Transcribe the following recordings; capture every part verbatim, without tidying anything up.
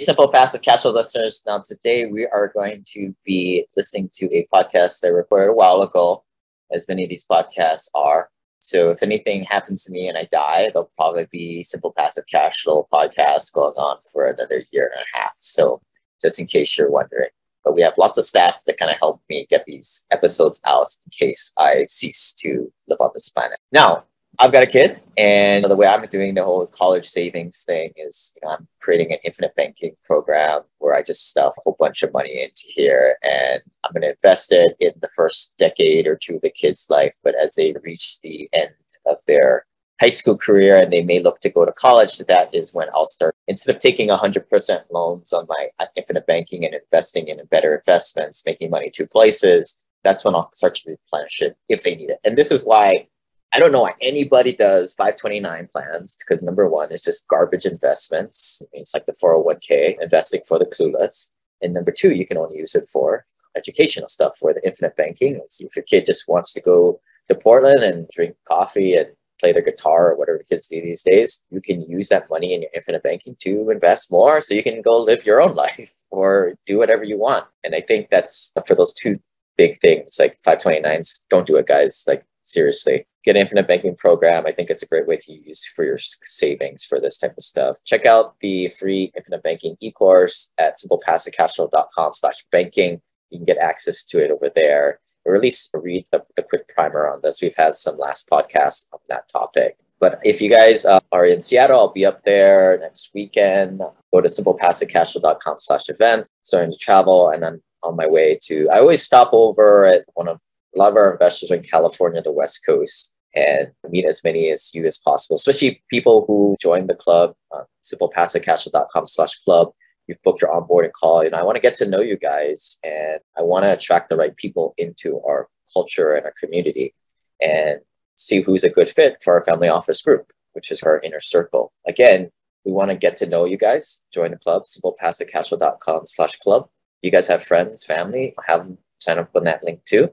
Simple Passive Cashflow listeners, now today we are going to be listening to a podcast that I recorded a while ago, as many of these podcasts are. So if anything happens to me and I die, there'll probably be Simple Passive Cashflow podcast going on for another year and a half. So just in case you're wondering. But we have lots of staff that kind of help me get these episodes out in case I cease to live on this planet. Now, I've got a kid, and the way I'm doing the whole college savings thing is, you know, I'm creating an infinite banking program where I just stuff a whole bunch of money into here, and I'm going to invest it in the first decade or two of the kid's life. But as they reach the end of their high school career and they may look to go to college, that is when I'll start, instead of taking one hundred percent loans on my infinite banking and investing in better investments, making money two places, that's when I'll start to replenish it if they need it. And this is why I don't know why anybody does five twenty-nine plans, because number one, it's just garbage investments. It's like the four oh one k, investing for the clueless. And number two, you can only use it for educational stuff, for the infinite banking. If your kid just wants to go to Portland and drink coffee and play their guitar or whatever kids do these days, you can use that money in your infinite banking to invest more so you can go live your own life or do whatever you want. And I think that's for those two big things, like five twenty-nines, don't do it, guys. Like, seriously. Get an infinite banking program. I think it's a great way to use for your savings for this type of stuff. Check out the free infinite banking e-course at simple passive cashflow dot com slash banking. You can get access to it over there, or at least read the, the quick primer on this. We've had some last podcasts on that topic. But if you guys uh, are in Seattle, I'll be up there next weekend. Go to simple passive cashflow dot com slash event. Starting to travel, and I'm on my way to, I always stop over at one of, a lot of our investors are in California, the West Coast, and meet as many as you as possible, especially people who join the club, uh, simple passive cashflow dot com slash club. You've booked your onboarding call. You know, I want to get to know you guys, and I want to attract the right people into our culture and our community and see who's a good fit for our family office group, which is our inner circle. Again, we want to get to know you guys. Join the club, simple passive cashflow dot com slash club. You guys have friends, family, have them sign up on that link too.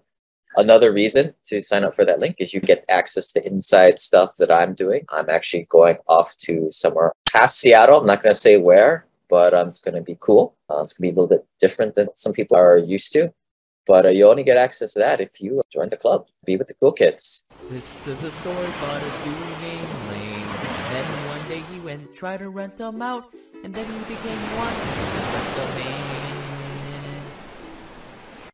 Another reason to sign up for that link is you get access to inside stuff that I'm doing. I'm actually going off to somewhere past Seattle. I'm not going to say where, but um, it's going to be cool. Uh, it's going to be a little bit different than some people are used to. But uh, you only get access to that if you join the club. Be with the cool kids. This is a story about a dude named Lane. Then one day he went and tried to rent them out. And then he became one of the best of me.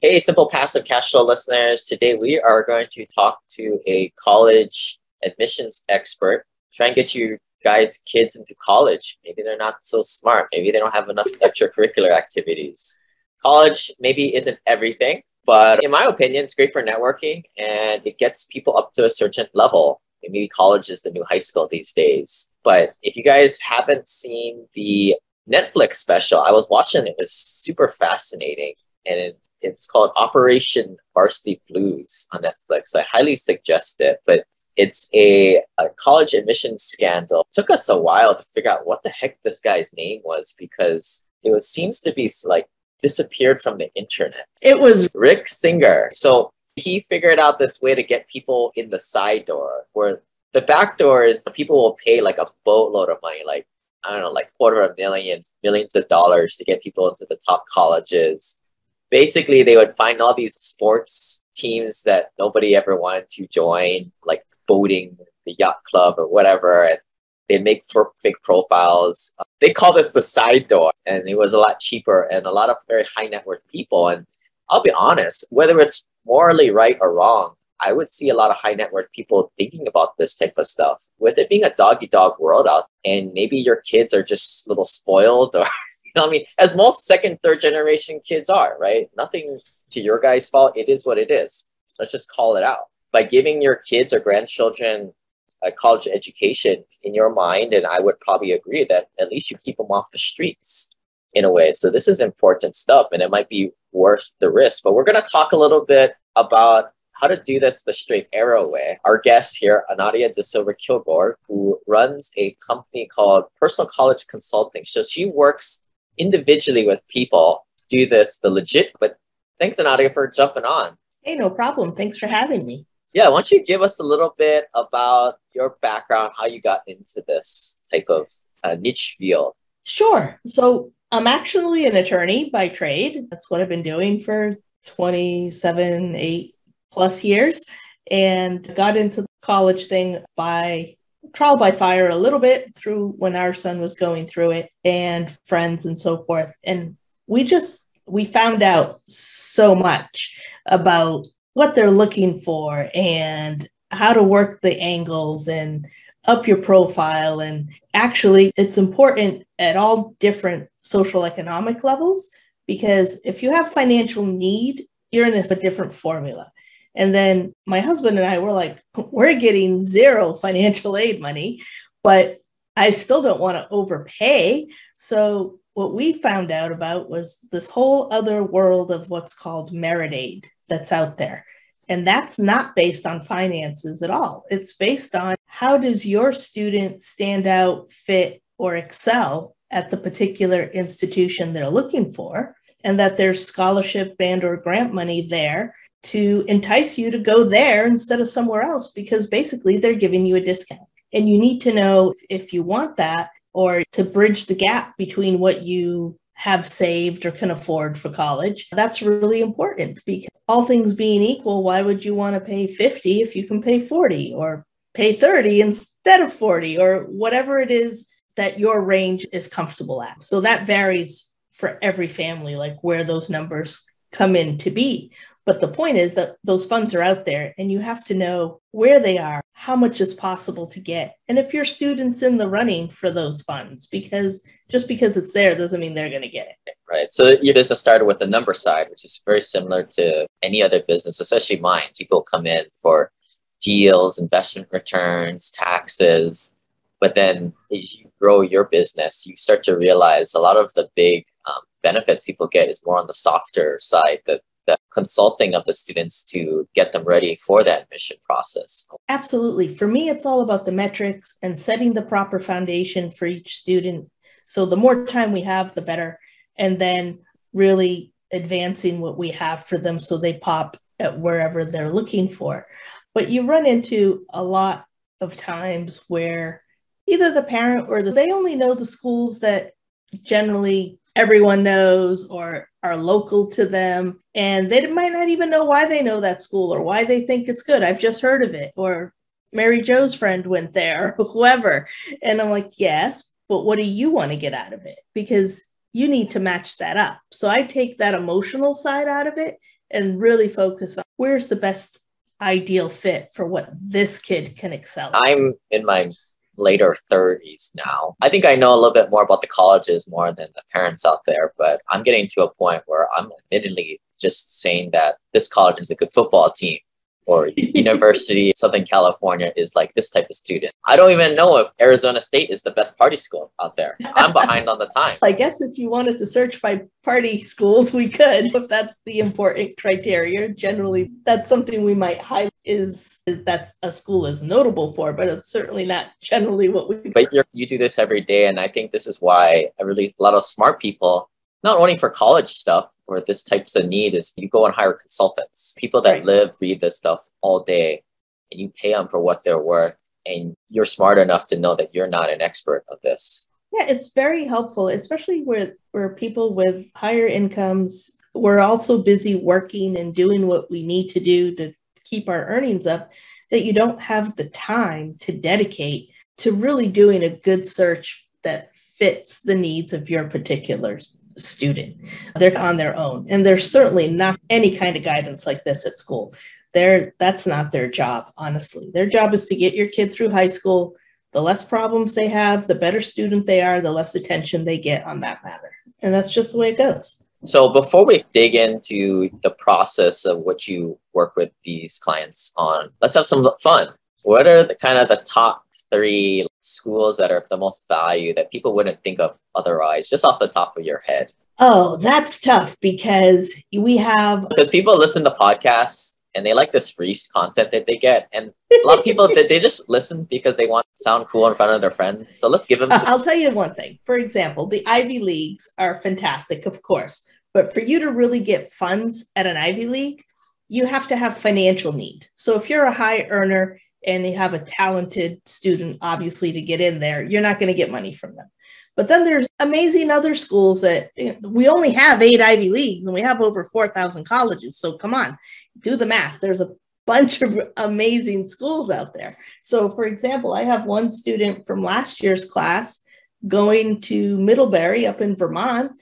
Hey, Simple Passive Cashflow listeners. Today we are going to talk to a college admissions expert. Try and get you guys' kids into college. Maybe they're not so smart. Maybe they don't have enough extracurricular activities. College maybe isn't everything, but in my opinion, it's great for networking and it gets people up to a certain level. Maybe college is the new high school these days. But if you guys haven't seen the Netflix special, I was watching it. It was super fascinating, and it It's called Operation Varsity Blues on Netflix. I highly suggest it, but it's a, a college admissions scandal. It took us a while to figure out what the heck this guy's name was, because it was, seems to be like disappeared from the internet. It was Rick Singer. So he figured out this way to get people in the side door, where the back door is the people will pay like a boatload of money, like, I don't know, like quarter of a million, millions of dollars to get people into the top colleges. Basically, they would find all these sports teams that nobody ever wanted to join, like boating, the yacht club or whatever. And they'd make fake profiles. They call this the side door, and it was a lot cheaper and a lot of very high net worth people. And I'll be honest, whether it's morally right or wrong, I would see a lot of high net worth people thinking about this type of stuff. With it being a dog-eat-dog world out, and maybe your kids are just a little spoiled, or you know, I mean, as most second, third generation kids are, right? Nothing to your guys' fault. It is what it is. Let's just call it out. By giving your kids or grandchildren a college education, in your mind, and I would probably agree that at least you keep them off the streets in a way. So this is important stuff, and it might be worth the risk. But we're going to talk a little bit about how to do this the straight arrow way. Our guest here, Anadia De Silva Kilgore, who runs a company called Personal College Consulting. So she works individually with people, do this the legit. But thanks, Anadia, for jumping on. Hey, no problem. Thanks for having me. Yeah, why don't you give us a little bit about your background, how you got into this type of uh, niche field? Sure. So I'm actually an attorney by trade. That's what I've been doing for twenty-seven, eight plus years, and got into the college thing by trial by fire a little bit through when our son was going through it and friends and so forth. And we just, we found out so much about what they're looking for and how to work the angles and up your profile. And actually it's important at all different social economic levels, because if you have financial need, you're in a different formula. And then my husband and I were like, we're getting zero financial aid money, but I still don't want to overpay. So what we found out about was this whole other world of what's called merit aid that's out there. And that's not based on finances at all. It's based on how does your student stand out, fit, or excel at the particular institution they're looking for, and that there's scholarship and or grant money there to entice you to go there instead of somewhere else, because basically they're giving you a discount. And you need to know if you want that, or to bridge the gap between what you have saved or can afford for college. That's really important, because all things being equal, why would you want to pay fifty if you can pay forty, or pay thirty instead of forty, or whatever it is that your range is comfortable at? So that varies for every family, like where those numbers come in to be. But the point is that those funds are out there and you have to know where they are, how much is possible to get, and if your student's in the running for those funds, because just because it's there doesn't mean they're going to get it. Right. So your business started with the number side, which is very similar to any other business, especially mine. People come in for deals, investment returns, taxes. But then as you grow your business, you start to realize a lot of the big um, benefits people get is more on the softer side, that the consulting of the students to get them ready for that admission process. Absolutely. For me, it's all about the metrics and setting the proper foundation for each student. So the more time we have, the better. And then really advancing what we have for them so they pop at wherever they're looking for. But you run into a lot of times where either the parent or the, they only know the schools that generally everyone knows or are local to them, and they might not even know why they know that school or why they think it's good. I've just heard of it, or Mary Jo's friend went there, or whoever. And I'm like, yes, but what do you want to get out of it? Because you need to match that up. So I take that emotional side out of it and really focus on where's the best ideal fit for what this kid can excel at. I'm in my later thirties now. I think I know a little bit more about the colleges more than the parents out there, but I'm getting to a point where I'm admittedly just saying that this college is a good football team, or University of Southern California is like this type of student. I don't even know if Arizona State is the best party school out there. I'm behind on the time. I guess if you wanted to search by party schools, we could, if that's the important criteria. Generally, that's something we might highlight is, is that's a school is notable for, but it's certainly not generally what we could. But you're, you do this every day. And I think this is why I really, a lot of smart people, not only for college stuff, or this types of need, is you go and hire consultants, people that right. live, breathe this stuff all day, and you pay them for what they're worth. And you're smart enough to know that you're not an expert of this. Yeah, it's very helpful, especially where, where people with higher incomes, we're also busy working and doing what we need to do to keep our earnings up, that you don't have the time to dedicate to really doing a good search that fits the needs of your particular student. They're on their own, and there's certainly not any kind of guidance like this at school. They're, that's not their job, honestly. Their job is to get your kid through high school. The less problems they have, the better student they are, the less attention they get on that matter. And that's just the way it goes. So before we dig into the process of what you work with these clients on, let's have some fun. What are the kind of the top three schools that are the most value that people wouldn't think of otherwise, just off the top of your head? Oh, that's tough, because we have... Because people listen to podcasts and they like this free content that they get. And a lot of people, they just listen because they want to sound cool in front of their friends. So let's give them... Uh, I'll tell you one thing. For example, the Ivy Leagues are fantastic, of course. But for you to really get funds at an Ivy League, you have to have financial need. So if you're a high earner and they have a talented student, obviously, to get in there, you're not going to get money from them. But then there's amazing other schools that, you know, we only have eight Ivy Leagues and we have over four thousand colleges. So come on, do the math. There's a bunch of amazing schools out there. So for example, I have one student from last year's class going to Middlebury up in Vermont,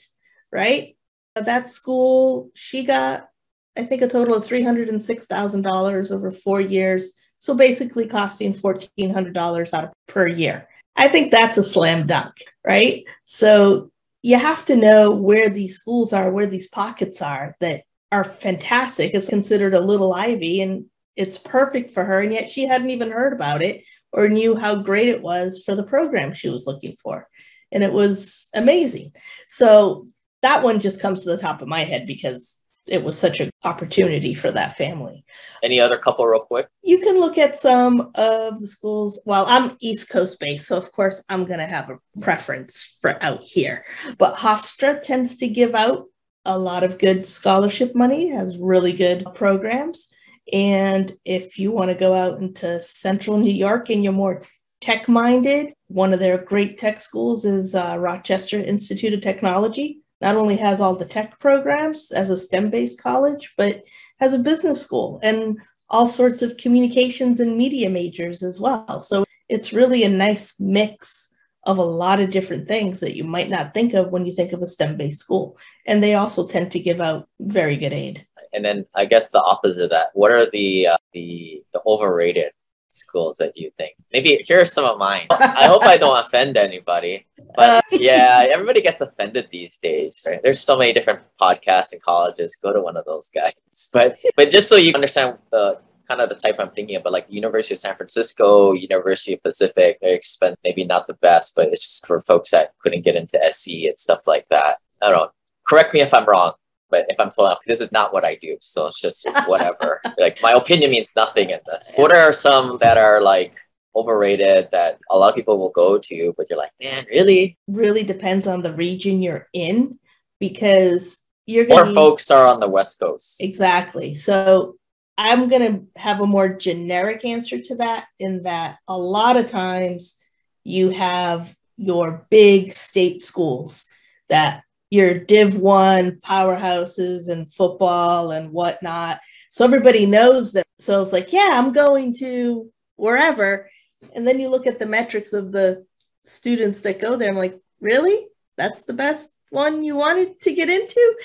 right? That school, she got, I think, a total of three hundred six thousand dollars over four years. So basically costing fourteen hundred dollars out of per year. I think that's a slam dunk, right? So you have to know where these schools are, where these pockets are that are fantastic. It's considered a little Ivy and it's perfect for her. And yet she hadn't even heard about it or knew how great it was for the program she was looking for. And it was amazing. So that one just comes to the top of my head because it was such an opportunity for that family. Any other couple real quick? You can look at some of the schools. Well, I'm East Coast based, so of course I'm going to have a preference for out here. But Hofstra tends to give out a lot of good scholarship money, has really good programs. And if you want to go out into central New York and you're more tech-minded, one of their great tech schools is uh, Rochester Institute of Technology. Not only has all the tech programs as a STEM-based college, but has a business school and all sorts of communications and media majors as well. So it's really a nice mix of a lot of different things that you might not think of when you think of a STEM-based school. And they also tend to give out very good aid. And then I guess the opposite of that, what are the, uh, the, the overrated schools that you think? Maybe here's some of mine. I hope I don't offend anybody, but yeah, everybody gets offended these days, right? There's so many different podcasts and colleges. Go to one of those guys. But but just so you understand the kind of the type I'm thinking of, but like University of San Francisco, University of Pacific, they're expensive, maybe not the best, but it's just for folks that couldn't get into S E and stuff like that. I don't know. Correct me if I'm wrong. But if I'm told off, this is not what I do. So it's just whatever. Like my opinion means nothing in this. What are some that are like overrated that a lot of people will go to, but you're like, man, really? Really depends on the region you're in because you're going to- Or folks are on the West Coast. Exactly. So I'm going to have a more generic answer to that in that a lot of times you have your big state schools that your Div one powerhouses and football and whatnot. So everybody knows that. So it's like, yeah, I'm going to wherever. And then you look at the metrics of the students that go there. I'm like, really? That's the best one you wanted to get into?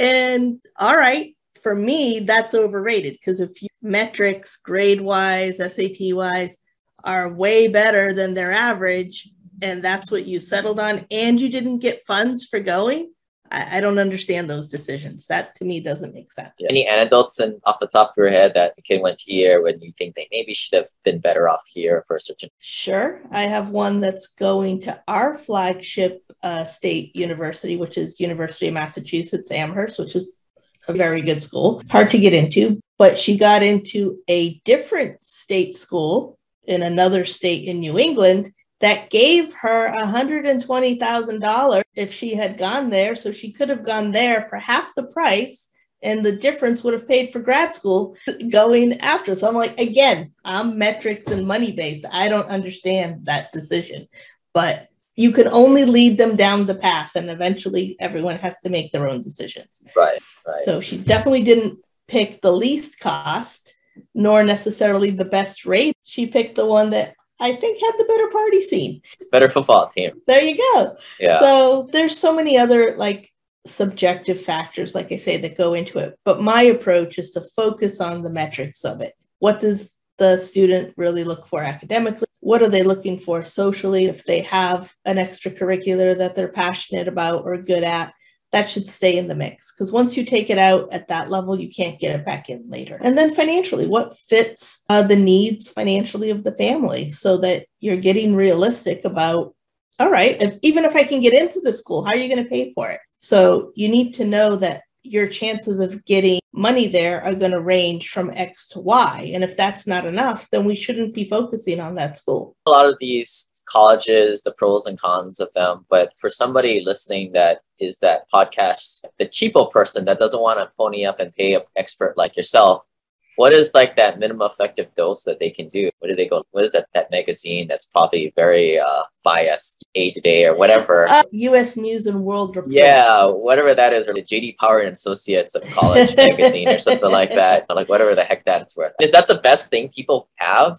And all right, for me, that's overrated because if you metrics grade-wise, S A T-wise are way better than their average, and that's what you settled on, and you didn't get funds for going, I, I don't understand those decisions. That, to me, doesn't make sense. Any anecdotes and off the top of your head that a kid went here when you think they maybe should have been better off here for a certain... Sure. I have one that's going to our flagship uh, state university, which is University of Massachusetts Amherst, which is a very good school. Hard to get into, but she got into a different state school in another state in New England that gave her one hundred twenty thousand dollars if she had gone there. So she could have gone there for half the price and the difference would have paid for grad school going after. So I'm like, again, I'm metrics and money-based. I don't understand that decision, but you can only lead them down the path and eventually everyone has to make their own decisions. Right, right. So she definitely didn't pick the least cost, nor necessarily the best rate. She picked the one that I think had the better party scene. Better football team. There you go. Yeah. So there's so many other like subjective factors, like I say, that go into it. But my approach is to focus on the metrics of it. What does the student really look for academically? What are they looking for socially? If they have an extracurricular that they're passionate about or good at, that should stay in the mix. Because once you take it out at that level, you can't get it back in later. And then financially, what fits uh, the needs financially of the family so that you're getting realistic about, all right, if, even if I can get into the school, how are you going to pay for it? So you need to know that your chances of getting money there are going to range from X to Y. And if that's not enough, then we shouldn't be focusing on that school. A lot of these colleges, the pros and cons of them. But for somebody listening that is that podcast, the cheapo person that doesn't want to pony up and pay an expert like yourself, What is like that minimum effective dose that they can do? What do they go? What is that, that magazine that's probably very uh, biased, A Today or whatever? Uh, U S News and World Report. Yeah, whatever that is, or the J D Power and Associates of College magazine or something like that. Like whatever the heck that's worth. Is that the best thing people have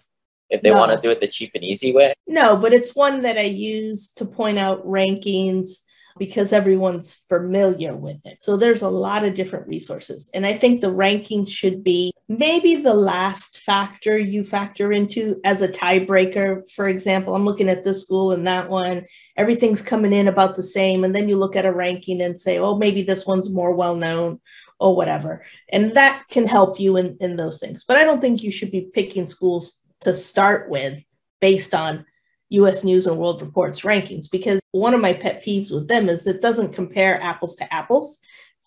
if they no. want to do it the cheap and easy way? No, but it's one that I use to point out rankings, because everyone's familiar with it. So there's a lot of different resources. And I think the ranking should be maybe the last factor you factor into as a tiebreaker. For example, I'm looking at this school and that one, everything's coming in about the same. And then you look at a ranking and say, oh, maybe this one's more well-known or whatever. And that can help you in, in those things. But I don't think you should be picking schools to start with based on U S News and World Report's rankings, because one of my pet peeves with them is it doesn't compare apples to apples.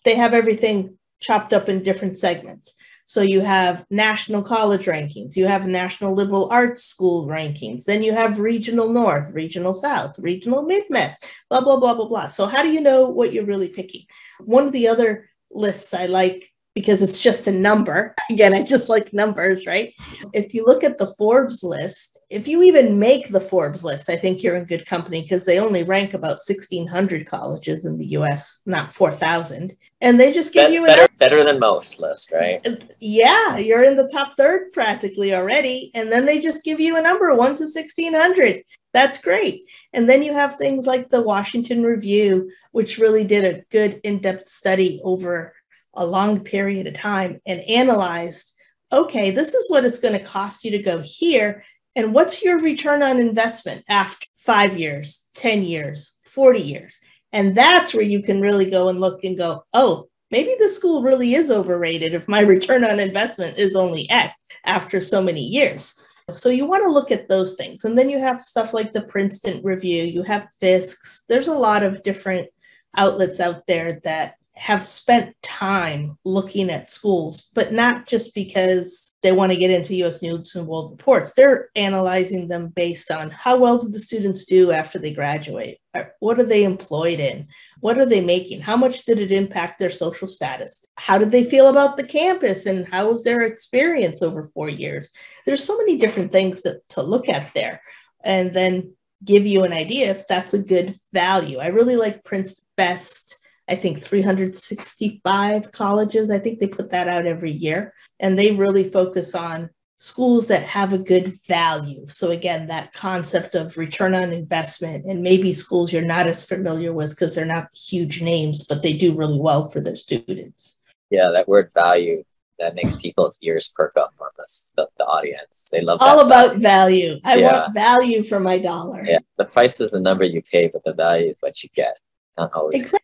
They have everything chopped up in different segments. So you have national college rankings, you have national liberal arts school rankings, then you have regional north, regional south, regional Midwest, blah, blah, blah, blah, blah. So how do you know what you're really picking? One of the other lists I like, because it's just a number. Again, I just like numbers, right? If you look at the Forbes list, if you even make the Forbes list, I think you're in good company, because they only rank about sixteen hundred colleges in the U S, not four thousand. And they just give Be- you- an better, better than most list, right? Yeah, you're in the top third practically already. And then they just give you a number, one to sixteen hundred. That's great. And then you have things like the Washington Review, which really did a good in-depth study over a long period of time and analyzed, okay, this is what it's going to cost you to go here. And what's your return on investment after five years, ten years, forty years? And that's where you can really go and look and go, oh, maybe this school really is overrated if my return on investment is only X after so many years. So you want to look at those things. And then you have stuff like the Princeton Review, you have Fisk's. There's a lot of different outlets out there that have spent time looking at schools, but not just because they want to get into U S News and World Reports. They're analyzing them based on how well did the students do after they graduate? What are they employed in? What are they making? How much did it impact their social status? How did they feel about the campus and how was their experience over four years? There's so many different things that, to look at there and then give you an idea if that's a good value. I really like Princeton Best. I think three hundred sixty-five colleges, I think they put that out every year. And they really focus on schools that have a good value. So again, that concept of return on investment and maybe schools you're not as familiar with because they're not huge names, but they do really well for their students. Yeah, that word value, that makes people's ears perk up on this, the, the audience. They love that. All about value. value. I yeah. want value for my dollar. Yeah, the price is the number you pay, but the value is what you get.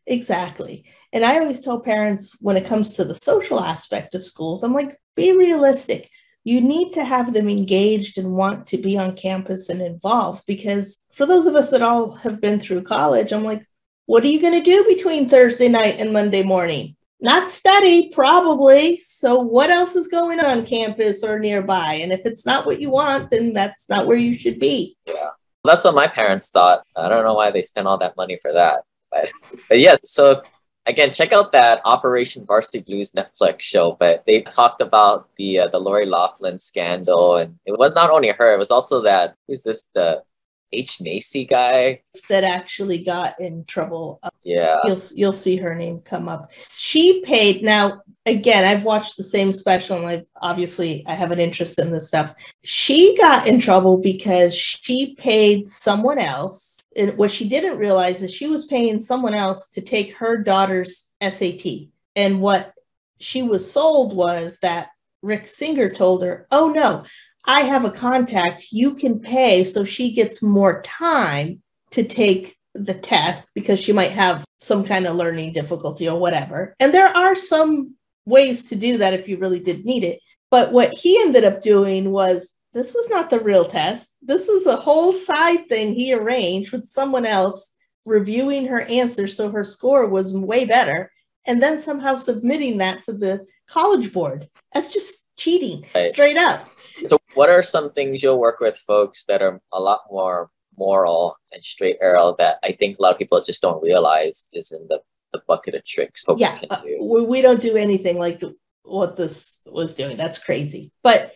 Exactly. And I always tell parents when it comes to the social aspect of schools, I'm like, be realistic. You need to have them engaged and want to be on campus and involved, because for those of us that all have been through college, I'm like, what are you going to do between Thursday night and Monday morning? Not study, probably. So what else is going on campus or nearby? And if it's not what you want, then that's not where you should be. Yeah, that's what my parents thought. I don't know why they spent all that money for that. But, but yes, so again, check out that Operation Varsity Blues Netflix show, but they talked about the uh, the Lori Laughlin scandal. And it was not only her, it was also that, who's this, the H. Macy guy? That actually got in trouble. Yeah. You'll, you'll see her name come up. She paid, now, again, I've watched the same special and I've, obviously I have an interest in this stuff. She got in trouble because she paid someone else. And what she didn't realize is she was paying someone else to take her daughter's S A T. And what she was sold was that Rick Singer told her, oh, no, I have a contact. You can pay so she gets more time to take the test because she might have some kind of learning difficulty or whatever. And there are some ways to do that if you really did need it. But what he ended up doing was, this was not the real test. This was a whole side thing he arranged with someone else reviewing her answers, so her score was way better, and then somehow submitting that to the college board. That's just cheating, right? Straight up. So what are some things you'll work with folks that are a lot more moral and straight arrow that I think a lot of people just don't realize is in the, the bucket of tricks folks yeah, can do? Uh, we don't do anything like what this was doing. That's crazy. But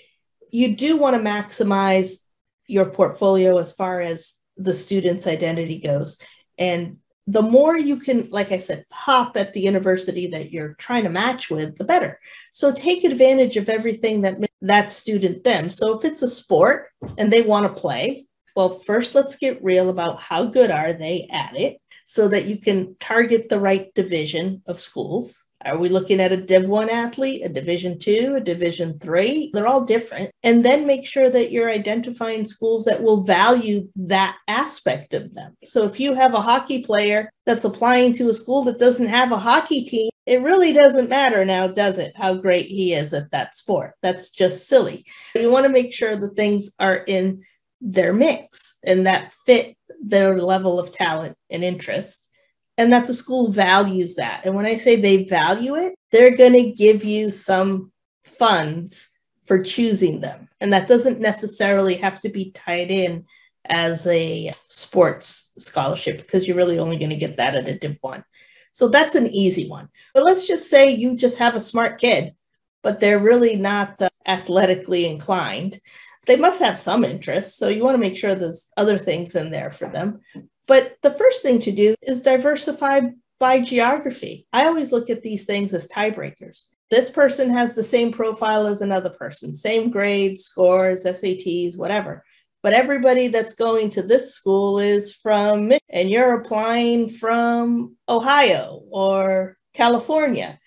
you do want to maximize your portfolio as far as the student's identity goes. And the more you can, like I said, pop at the university that you're trying to match with, the better. So take advantage of everything that makes that student them. So if it's a sport and they want to play, well, first let's get real about how good are they at it so that you can target the right division of schools. Are we looking at a Div one athlete, a Division two, a Division three? They're all different. And then make sure that you're identifying schools that will value that aspect of them. So if you have a hockey player that's applying to a school that doesn't have a hockey team, it really doesn't matter now, does it, how great he is at that sport? That's just silly. You want to make sure the things are in their mix and that fit their level of talent and interest, and that the school values that. And when I say they value it, they're going to give you some funds for choosing them. And that doesn't necessarily have to be tied in as a sports scholarship, because you're really only going to get that at a Div one. So that's an easy one. But let's just say you just have a smart kid, but they're really not uh, athletically inclined. They must have some interests. So you want to make sure there's other things in there for them. But the first thing to do is diversify by geography. I always look at these things as tiebreakers. This person has the same profile as another person, same grades, scores, S A Ts, whatever. But everybody that's going to this school is from Michigan, and you're applying from Ohio or California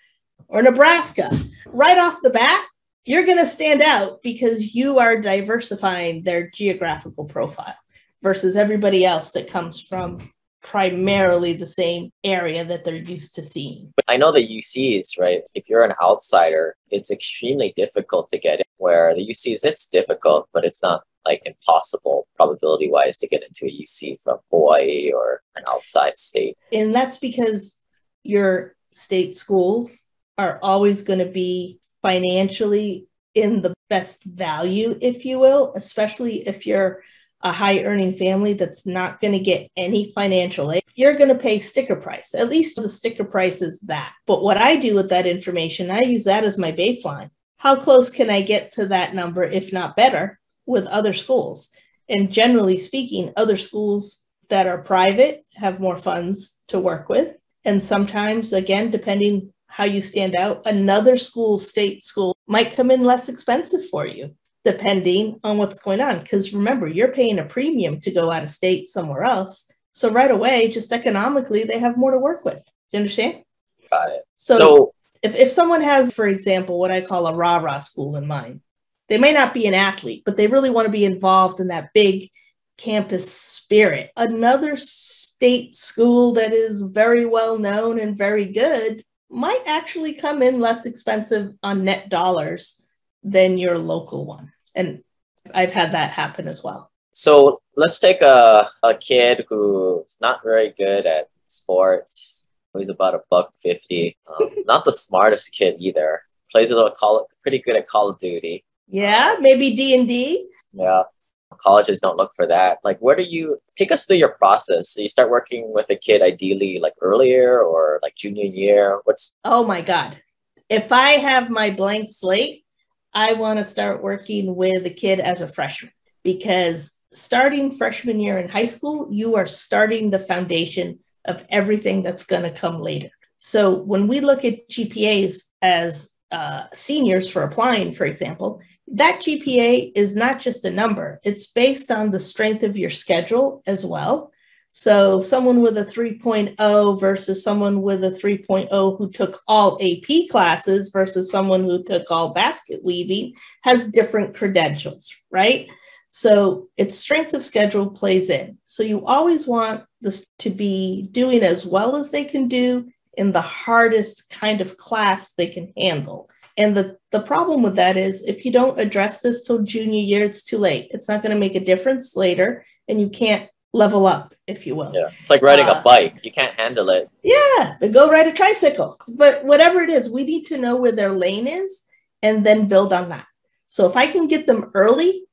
or Nebraska. Right off the bat, you're going to stand out because you are diversifying their geographical profile versus everybody else that comes from primarily the same area that they're used to seeing. I know the U Cs, right? If you're an outsider, it's extremely difficult to get in, where the U Cs, it's difficult, but it's not like impossible probability-wise to get into a U C from Hawaii or an outside state. And that's because your state schools are always going to be financially in the best value, if you will, especially if you're a high earning family that's not going to get any financial aid. You're going to pay sticker price. At least the sticker price is that. But what I do with that information, I use that as my baseline. How close can I get to that number, if not better, with other schools? And generally speaking, other schools that are private have more funds to work with. And sometimes, again, depending how you stand out, another school, state school, might come in less expensive for you, depending on what's going on. Because remember, you're paying a premium to go out of state somewhere else. So right away, just economically, they have more to work with. Do you understand? Got it. So, so if, if someone has, for example, what I call a rah-rah school in mind, they may not be an athlete, but they really want to be involved in that big campus spirit. Another state school that is very well known and very good might actually come in less expensive on net dollars than your local one. And I've had that happen as well. So let's take a, a kid who's not very good at sports, who's about a buck fifty. Um, not the smartest kid either. Plays a little call, pretty good at Call of Duty. Yeah, maybe D and D. Yeah, colleges don't look for that. Like, where do you take us through your process? So you start working with a kid ideally like earlier or like junior year. What's oh my God, if I have my blank slate, I want to start working with a kid as a freshman, because starting freshman year in high school, you are starting the foundation of everything that's going to come later. So when we look at G P As as uh, seniors for applying, for example, that G P A is not just a number. It's based on the strength of your schedule as well. So someone with a three point oh versus someone with a three point oh who took all A P classes versus someone who took all basket weaving has different credentials, right? So its strength of schedule plays in. So you always want this to be doing as well as they can do in the hardest kind of class they can handle. And the, the problem with that is if you don't address this till junior year, it's too late. It's not going to make a difference later, and you can't level up, if you will. Yeah, it's like riding uh, a bike. You can't handle it. Yeah, then go ride a tricycle. But whatever it is, we need to know where their lane is and then build on that. So if I can get them early,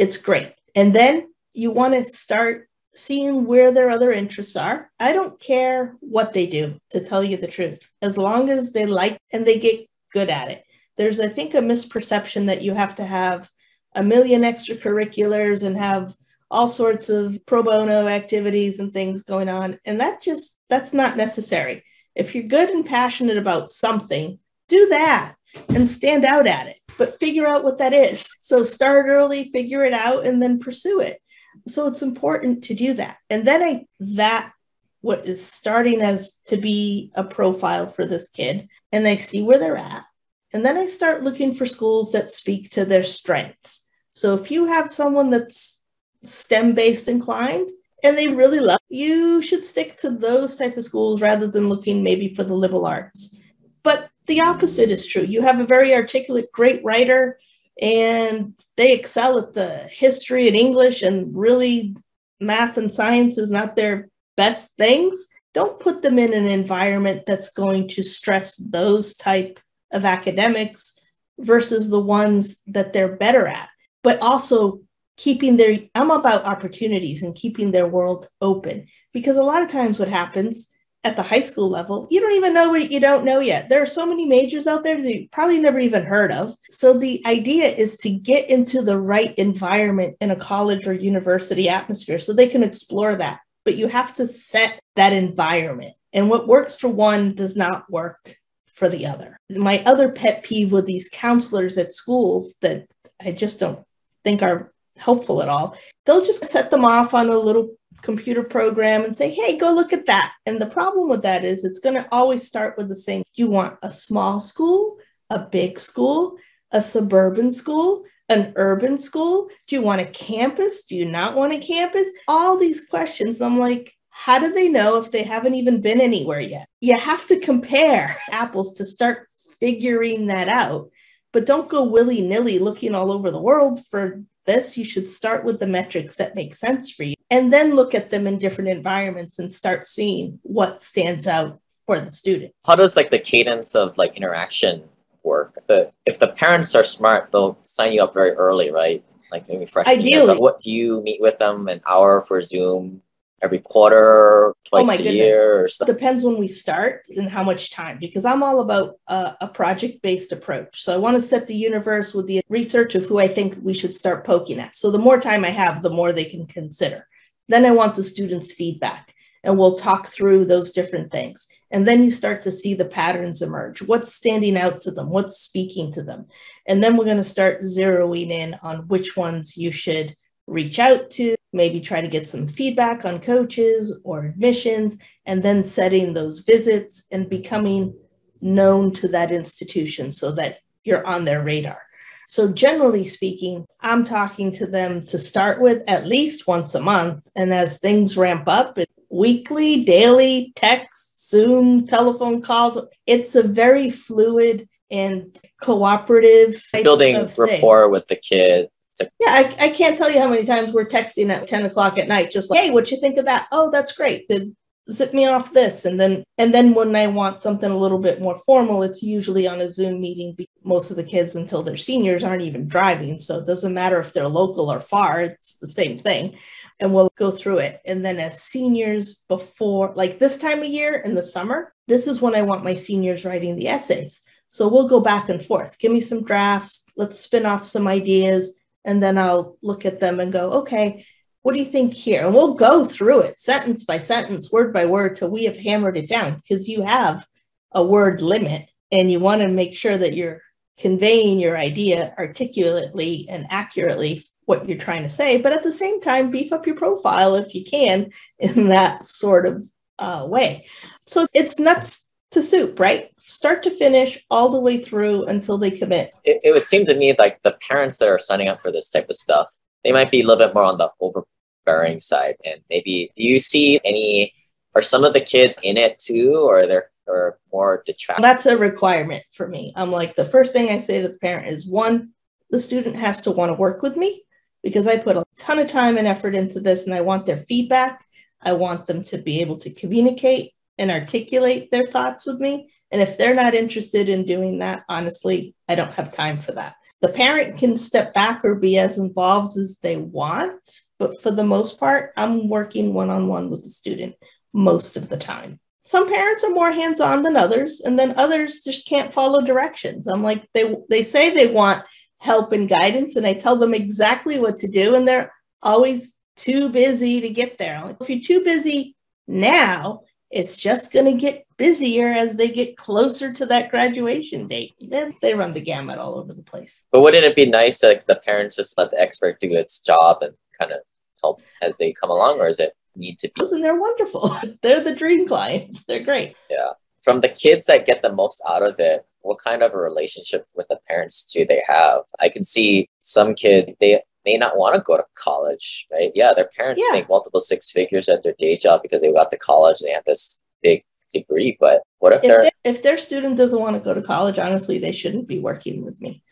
it's great. And then you want to start seeing where their other interests are. I don't care what they do, to tell you the truth, as long as they like and they get good at it. there's, I think, a misperception that you have to have a million extracurriculars and have all sorts of pro bono activities and things going on. And that just, that's not necessary. If you're good and passionate about something, do that and stand out at it, but figure out what that is. So start early, figure it out, and then pursue it. So it's important to do that. And then I, that what is starting as to be a profile for this kid, and they see where they're at. And then I start looking for schools that speak to their strengths. So if you have someone that's STEM-based inclined and they really love you, you should stick to those type of schools rather than looking maybe for the liberal arts. But the opposite is true. You have a very articulate, great writer, and they excel at the history and English, and really math and science is not their best things. Don't put them in an environment that's going to stress those type of academics versus the ones that they're better at, but also keeping their, I'm about opportunities and keeping their world open, because a lot of times what happens at the high school level, you don't even know what you don't know yet. There are so many majors out there that you probably never even heard of. So the idea is to get into the right environment in a college or university atmosphere so they can explore that. But you have to set that environment. And what works for one does not work for the other. My other pet peeve with these counselors at schools that I just don't think are helpful at all, they'll just set them off on a little computer program and say, hey, go look at that. And the problem with that is it's going to always start with the same. You want a small school, a big school, a suburban school, an urban school? Do you want a campus? Do you not want a campus? All these questions. I'm like, how do they know if they haven't even been anywhere yet? You have to compare apples to start figuring that out. But don't go willy-nilly looking all over the world for this. You should start with the metrics that make sense for you, and then look at them in different environments and start seeing what stands out for the student. How does like the cadence of like interaction work? The, if the parents are smart, they'll sign you up very early, right? Like maybe freshman Ideally. year. But what do you meet with them an hour for Zoom every quarter, twice oh my a goodness. year or something? Depends when we start and how much time, because I'm all about uh, a project-based approach. So I want to set the universe with the research of who I think we should start poking at. So the more time I have, the more they can consider. Then I want the students' feedback, and we'll talk through those different things. And then you start to see the patterns emerge. What's standing out to them? What's speaking to them? And then we're going to start zeroing in on which ones you should reach out to, maybe try to get some feedback on coaches or admissions, and then setting those visits and becoming known to that institution so that you're on their radar. So generally speaking, I'm talking to them to start with at least once a month. And as things ramp up, weekly, daily, texts, Zoom, telephone calls, it's a very fluid and cooperative type building of rapport thing with the kid. Yeah, I, I can't tell you how many times we're texting at ten o'clock at night, just like, hey, what you think of that? Oh, that's great. Then zip me off this. And then and then when I want something a little bit more formal, it's usually on a Zoom meeting. Most of the kids until they're seniors aren't even driving. So it doesn't matter if they're local or far, it's the same thing. And we'll go through it. And then as seniors before, like this time of year in the summer, this is when I want my seniors writing the essays. So we'll go back and forth. Give me some drafts. Let's spin off some ideas. And then I'll look at them and go, okay, what do you think here? And we'll go through it sentence by sentence, word by word, till we have hammered it down, because you have a word limit and you want to make sure that you're conveying your idea articulately and accurately what you're trying to say. But at the same time, beef up your profile if you can in that sort of uh, way. So it's nuts to soup, right? Start to finish all the way through until they commit. It, it would seem to me like the parents that are signing up for this type of stuff, they might be a little bit more on the overbearing side. And maybe, do you see any, are some of the kids in it too, or they're or more detracted? That's a requirement for me. I'm like, the first thing I say to the parent is, one, the student has to want to work with me, because I put a ton of time and effort into this and I want their feedback. I want them to be able to communicate and articulate their thoughts with me. And if they're not interested in doing that, honestly, I don't have time for that. The parent can step back or be as involved as they want, but for the most part, I'm working one-on-one with the student most of the time. some parents are more hands-on than others, and then others just can't follow directions. I'm like, they, they say they want help and guidance, and I tell them exactly what to do, and they're always too busy to get there. I'm like, if you're too busy now, it's just going to get busier as they get closer to that graduation date. Then they run the gamut all over the place. But wouldn't it be nice that like, the parents just let the expert do its job and kind of help as they come along, or is it need to be? Listen, they're wonderful. They're the dream clients. They're great. Yeah. From the kids that get the most out of it, what kind of a relationship with the parents do they have? I can see some kid, they may not want to go to college, right? Yeah, their parents yeah. make multiple six figures at their day job because they got to college and they have this big degree. But what if, if they're... They, if their student doesn't want to go to college, honestly, they shouldn't be working with me.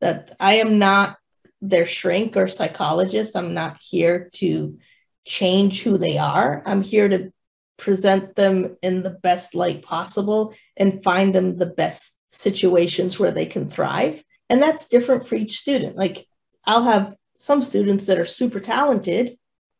That I am not their shrink or psychologist. I'm not here to change who they are. I'm here to present them in the best light possible and find them the best situations where they can thrive. And that's different for each student. Like I'll have some students that are super talented,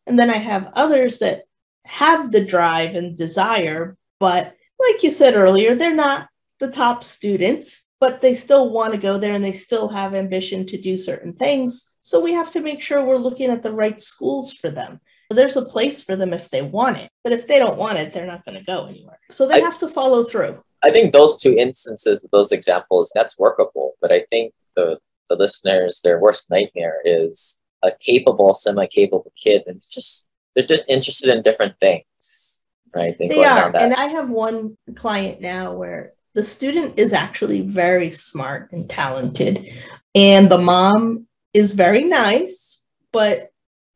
and then I have others that have the drive and desire, but like you said earlier, they're not the top students, but they still want to go there and they still have ambition to do certain things. So we have to make sure we're looking at the right schools for them. There's a place for them if they want it, but if they don't want it, they're not going to go anywhere. So they I, have to follow through. I think those two instances, those examples, that's workable. But I think the, the listeners, their worst nightmare is a capable, semi-capable kid. And it's just, they're just interested in different things, right? They, they are. And I have one client now where the student is actually very smart and talented. And the mom is very nice, but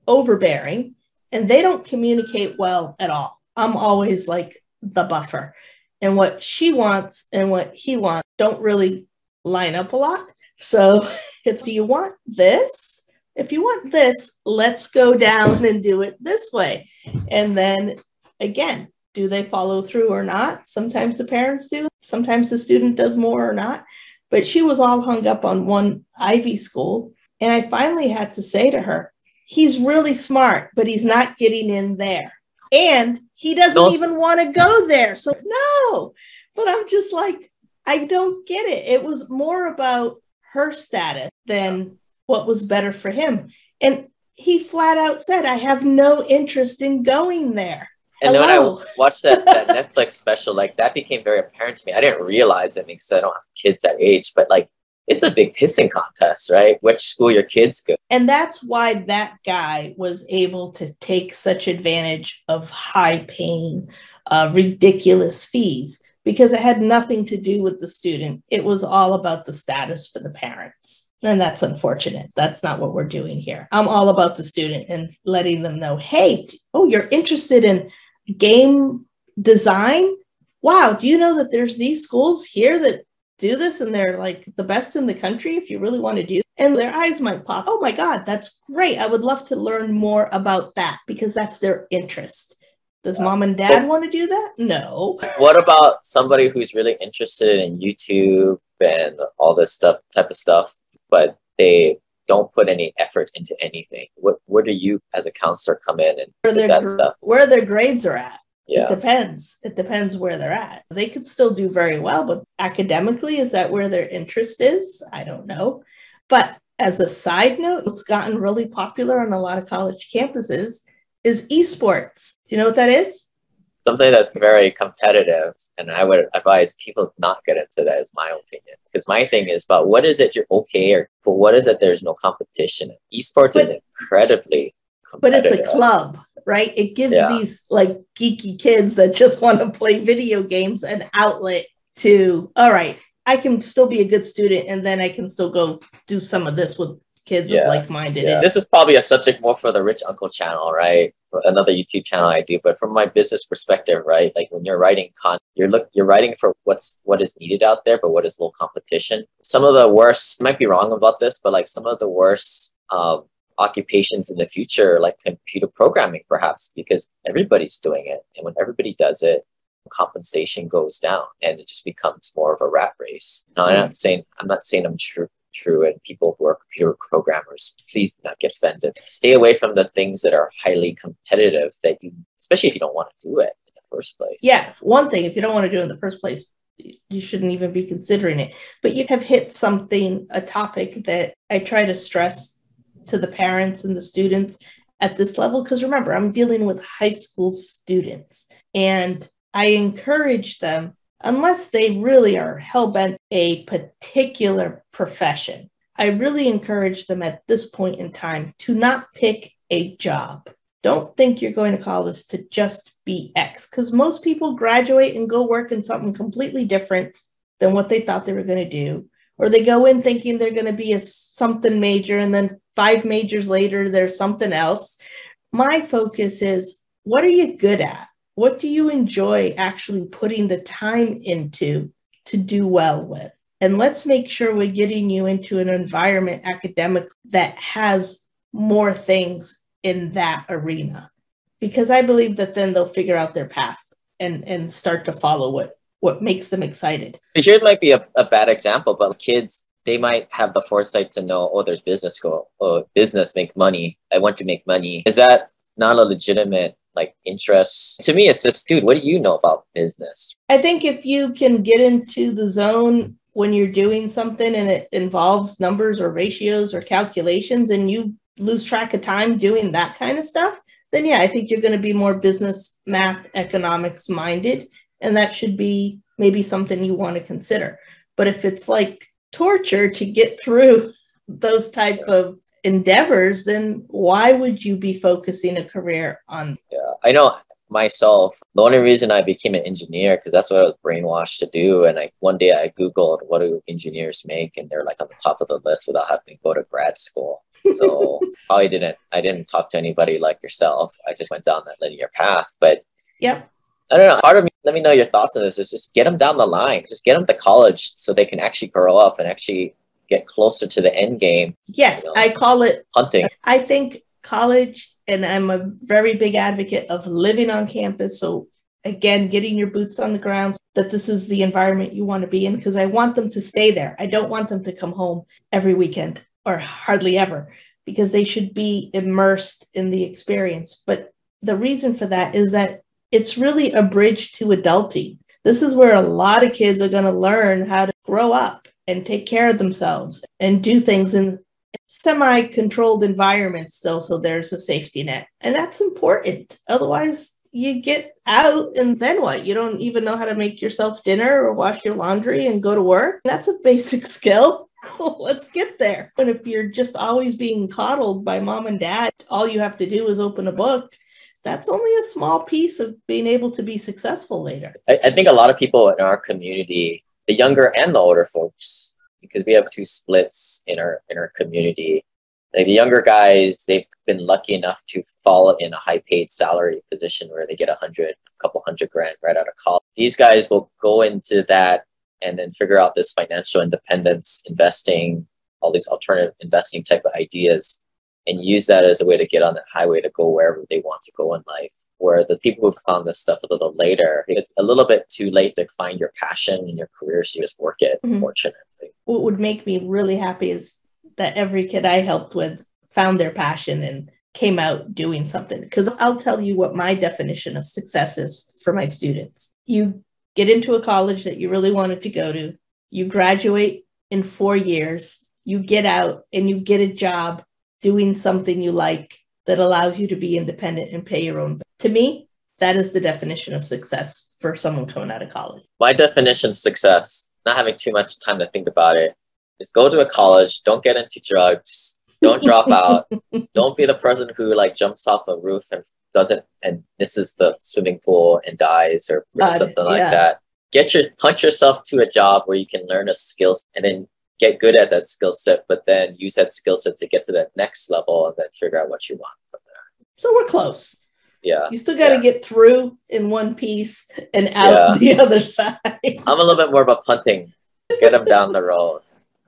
overbearing. And they don't communicate well at all. I'm always like the buffer. And what she wants and what he wants don't really line up a lot. So it's, do you want this? If you want this, let's go down and do it this way. And then again, do they follow through or not? Sometimes the parents do. Sometimes the student does more or not. But she was all hung up on one Ivy school. And I finally had to say to her, he's really smart, but he's not getting in there. And he doesn't no. even want to go there. So no, but I'm just like, I don't get it. It was more about her status than what was better for him. And he flat out said, I have no interest in going there. And Hello? Then when I watched that, that Netflix special, like that became very apparent to me. I didn't realize it because I don't have kids that age, but like, it's a big pissing contest, right? Which school your kids go. And that's why that guy was able to take such advantage of high paying, uh, ridiculous fees, because it had nothing to do with the student. It was all about the status for the parents. And that's unfortunate. That's not what we're doing here. I'm all about the student and letting them know, hey, oh, you're interested in game design? Wow, do you know that there's these schools here that do this and they're like the best in the country if you really want to do that. And their eyes might pop. Oh my God, that's great. I would love to learn more about that because that's their interest. Does yeah. mom and dad but, want to do that? No. What about somebody who's really interested in YouTube and all this stuff, type of stuff, but they don't put any effort into anything? What, where do you as a counselor come in and see that stuff? Where their grades are at. Yeah. It depends. It depends where they're at. They could still do very well, but academically, is that where their interest is? I don't know. But as a side note, what's gotten really popular on a lot of college campuses is esports. Do you know what that is? Something that's very competitive. And I would advise people not get into that, is my opinion. Because my thing is about what is it you're okay or but what is it there's no competition in? Esports but, is incredibly competitive. But it's a club. Right? It gives yeah. these like geeky kids that just want to play video games an outlet to, all right, I can still be a good student and then I can still go do some of this with kids yeah. of like-minded. Yeah. This is probably a subject more for the Rich Uncle channel, right? Another YouTube channel I do, but from my business perspective, right? Like when you're writing content, you're look, you're writing for what's, what is needed out there, but what is low competition. Some of the worst, I might be wrong about this, but like some of the worst, um, occupations in the future, like computer programming perhaps, because everybody's doing it, and when everybody does it, compensation goes down and it just becomes more of a rat race. Now, mm-hmm. I'm saying I'm not saying I'm true true and people who are computer programmers, please do not get offended. Stay away from the things that are highly competitive, that you, especially if you don't want to do it. first place. Yeah. One thing, if you don't want to do it in the first place, you shouldn't even be considering it. But you have hit something, a topic that I try to stress to the parents and the students at this level, because remember, I'm dealing with high school students, and I encourage them, unless they really are hell-bent a particular profession, I really encourage them at this point in time to not pick a job. Don't think you're going to college to just be X, because most people graduate and go work in something completely different than what they thought they were going to do. Or they go in thinking they're going to be a something major, and then five majors later, there's something else. My focus is, what are you good at? What do you enjoy actually putting the time into to do well with? And let's make sure we're getting you into an environment academic that has more things in that arena, because I believe that then they'll figure out their path and, and start to follow what, what makes them excited. Sure, it might be a, a bad example, but kids, they might have the foresight to know, oh, there's business school. Oh, business, make money. I want to make money. Is that not a legitimate like interests? To me, it's just, dude, what do you know about business? I think if you can get into the zone when you're doing something and it involves numbers or ratios or calculations, and you lose track of time doing that kind of stuff, then yeah, I think you're going to be more business, math, economics minded. And that should be maybe something you want to consider. But if it's like torture to get through those type of endeavors, then why would you be focusing a career on? Yeah, I know myself, the only reason I became an engineer, because that's what I was brainwashed to do. And I, one day I Googled, what do engineers make? And they're like on the top of the list without having to go to grad school. So probably didn't, I didn't talk to anybody like yourself. I just went down that linear path. But yeah, I don't know. Part of me, let me know your thoughts on this, is just get them down the line. Just get them to college so they can actually grow up and actually get closer to the end game. Yes, you know, I call it hunting. I think college, and I'm a very big advocate of living on campus. So again, getting your boots on the ground, that this is the environment you want to be in, because I want them to stay there. I don't want them to come home every weekend or hardly ever, because they should be immersed in the experience. But the reason for that is that it's really a bridge to adulting. This is where a lot of kids are going to learn how to grow up and take care of themselves and do things in semi-controlled environments still, so there's a safety net. And that's important. Otherwise, you get out and then what? You don't even know how to make yourself dinner or wash your laundry and go to work. That's a basic skill. Let's get there. But if you're just always being coddled by mom and dad, all you have to do is open a book. That's only a small piece of being able to be successful later. I, I think a lot of people in our community, the younger and the older folks, because we have two splits in our in our community. Like the younger guys, they've been lucky enough to fall in a high-paid salary position where they get a hundred, a couple hundred grand right out of college. These guys will go into that and then figure out this financial independence, investing, all these alternative investing type of ideas, and use that as a way to get on that highway to go wherever they want to go in life. Where the people who found this stuff a little later, it's a little bit too late to find your passion and your career, so you just work it, mm-hmm. Fortunately. What would make me really happy is that every kid I helped with found their passion and came out doing something. Because I'll tell you what my definition of success is for my students. You get into a college that you really wanted to go to, you graduate in four years, you get out and you get a job doing something you like that allows you to be independent and pay your own. To me, that is the definition of success for someone coming out of college. My definition of success, not having too much time to think about it, is go to a college, don't get into drugs, don't drop out, don't be the person who like jumps off a roof and doesn't and misses the swimming pool and dies or God, something yeah. like that. Get your punch yourself to a job where you can learn a skill and then get good at that skill set, but then use that skill set to get to that next level and then figure out what you want from there. So we're close. Yeah. You still got to yeah. get through in one piece and out yeah. the other side. I'm a little bit more about punting. Get them down the road.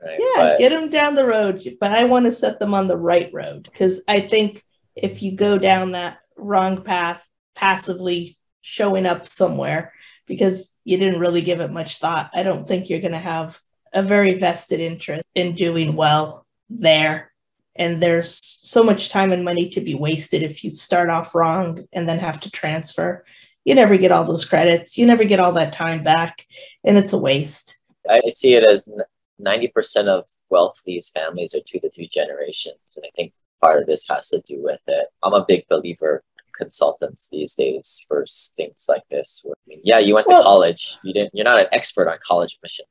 Right? Yeah, but get them down the road. But I want to set them on the right road, because I think if you go down that wrong path, passively showing up somewhere because you didn't really give it much thought, I don't think you're going to have a very vested interest in doing well there. And there's so much time and money to be wasted if you start off wrong and then have to transfer. you never get all those credits. You never get all that time back, and it's a waste. I see it as ninety percent of wealthiest families are two to three generations. And I think part of this has to do with it. I'm a big believer in consultants these days for things like this. I mean, yeah, you went well, to college. You didn't, you're not an expert on college admissions.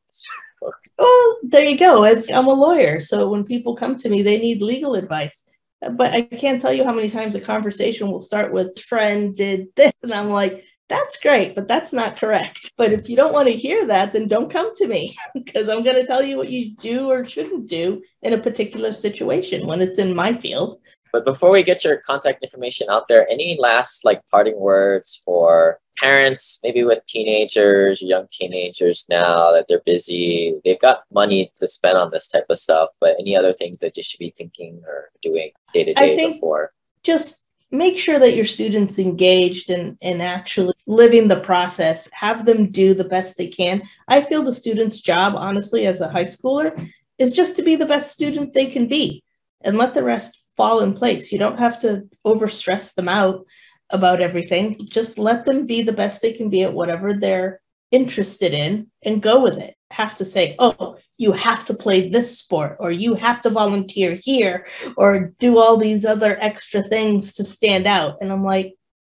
So. Well, there you go. It's, I'm a lawyer. So when people come to me, they need legal advice. But I can't tell you how many times a conversation will start with friend did this. And I'm like, that's great, but that's not correct. But if you don't want to hear that, then don't come to me because I'm going to tell you what you do or shouldn't do in a particular situation when it's in my field. But before we get your contact information out there, any last like parting words for parents, maybe with teenagers, young teenagers now that they're busy, they've got money to spend on this type of stuff, but any other things that you should be thinking or doing day to day before? Just make sure that your students engaged and, and actually living the process, have them do the best they can. I feel the student's job, honestly, as a high schooler is just to be the best student they can be and let the rest fall in place. You don't have to overstress them out about everything. Just let them be the best they can be at whatever they're interested in and go with it. Have to say, oh, you have to play this sport or you have to volunteer here or do all these other extra things to stand out. And I'm like,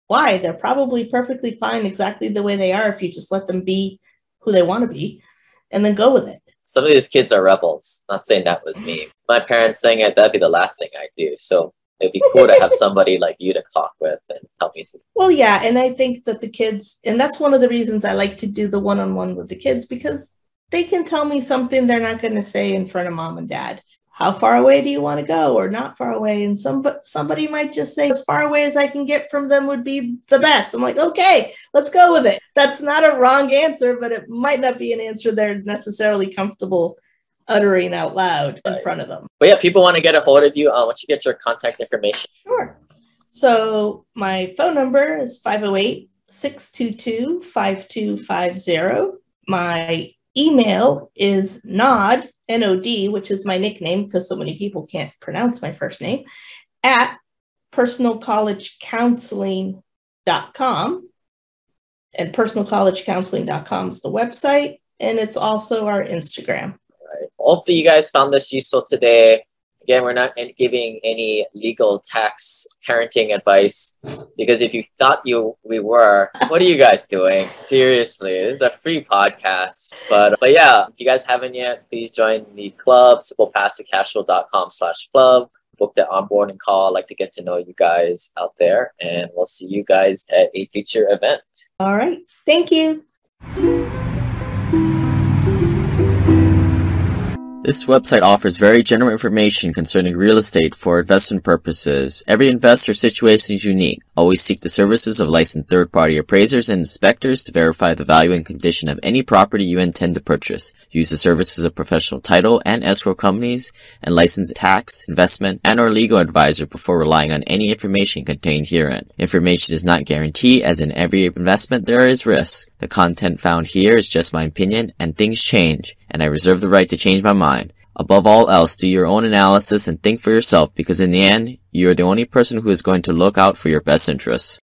why? They're probably perfectly fine exactly the way they are if you just let them be who they want to be and then go with it. Some of these kids are rebels. Not saying that was me. My parents saying it, that'd be the last thing I do. So it'd be cool to have somebody like you to talk with and help me through. Well, yeah. And I think that the kids, and that's one of the reasons I like to do the one-on-one with the kids, because they can tell me something they're not going to say in front of mom and dad. How far away do you want to go or not far away? And some, somebody might just say, as far away as I can get from them would be the best. I'm like, okay, let's go with it. That's not a wrong answer, but it might not be an answer they're necessarily comfortable uttering out loud in right. front of them. But yeah, people want to get a hold of you. Uh, once you get your contact information. Sure. So my phone number is five oh eight, six two two, five two five zero. My email is nod, N O D, which is my nickname because so many people can't pronounce my first name, at personal college counseling dot com. And personal college counseling dot com is the website. And it's also our Instagram. All right. Hopefully you guys found this useful today. Again, we're not giving any legal, tax, parenting advice because if you thought you we were, what are you guys doing? Seriously, this is a free podcast. But but yeah, if you guys haven't yet, please join the club, simple passive cashflow dot com slash club. Book that onboarding call. I'd like to get to know you guys out there, and we'll see you guys at a future event. All right. Thank you. This website offers very general information concerning real estate for investment purposes. Every investor situation is unique. Always seek the services of licensed third-party appraisers and inspectors to verify the value and condition of any property you intend to purchase. Use the services of professional title and escrow companies and licensed tax, investment, and or legal advisor before relying on any information contained herein. Information is not guaranteed, as in every investment there is risk. The content found here is just my opinion, and things change, and I reserve the right to change my mind. Above all else, do your own analysis and think for yourself, because in the end, you are the only person who is going to look out for your best interests.